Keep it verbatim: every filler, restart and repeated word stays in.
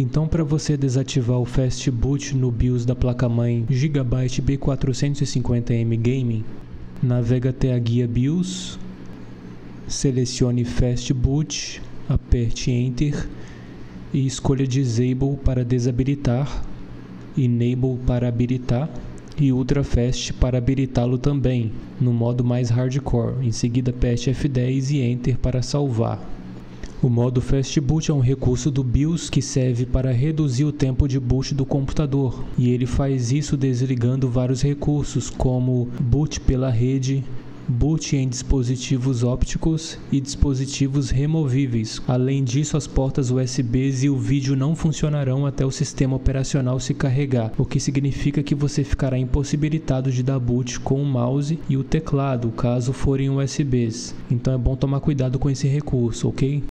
Então, para você desativar o Fast Boot no BIOS da placa-mãe Gigabyte B quatrocentos e cinquenta M Gaming, navega até a guia BIOS, selecione Fast Boot, aperte Enter e escolha Disable para desabilitar, Enable para habilitar e Ultra Fast para habilitá-lo também, no modo mais hardcore. Em seguida, aperte F dez e Enter para salvar. O modo Fast Boot é um recurso do BIOS que serve para reduzir o tempo de boot do computador, e ele faz isso desligando vários recursos, como boot pela rede, boot em dispositivos ópticos e dispositivos removíveis. Além disso, as portas U S Bs e o vídeo não funcionarão até o sistema operacional se carregar, o que significa que você ficará impossibilitado de dar boot com o mouse e o teclado, caso forem U S Bs. Então é bom tomar cuidado com esse recurso, ok?